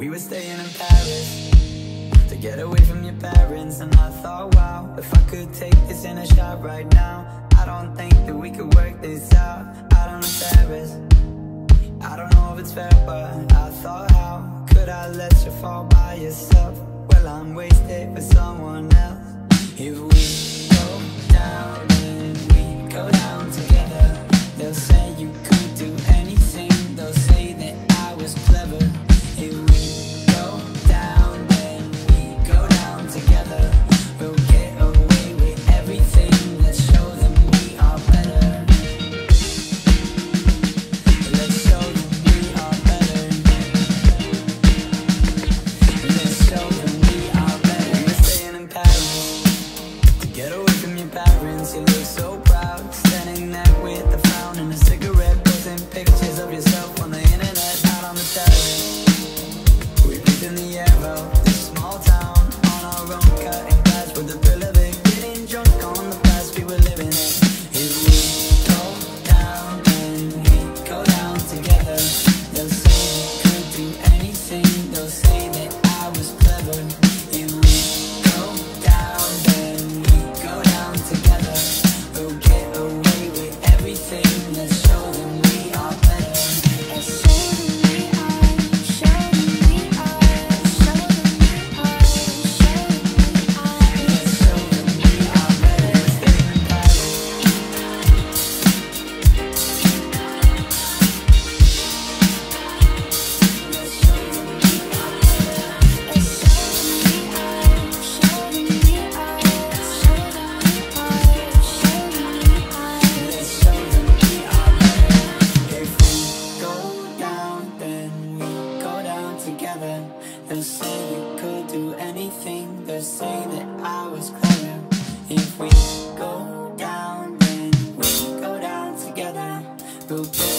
We were staying in Paris to get away from your parents, and I thought, wow, if I could take this in a shot right now, I don't think that we could work this out. I don't know Paris, I don't know if it's fair, but I thought, how could I let you fall by yourself? Well, I'm wasted for someone else. If we go down and we go down together, they'll say you could do anything, they'll say that I was clever. If we go down, then we go down together, we'll get away with everything. Let's show them we are better. Let's show them we are better. Let's show them we are better. We're staying in Paris to get away from your parents. You look so proud, standing there with the frown and a cigarette, posting pictures of yourself on the internet, out on the terrace. In the air of this small town, on our own, cutting glass with the thrill of it, getting drunk on the past we were living in. If we go down, then we go down together, they'll say we could do anything, they'll say that I was clever. If we go down, then we go down together, we'll get away with everything. Let's show them we are better. Let's show them. They'll say you could do anything, they'll say that I was clever. If we go down, then we go down together, we'll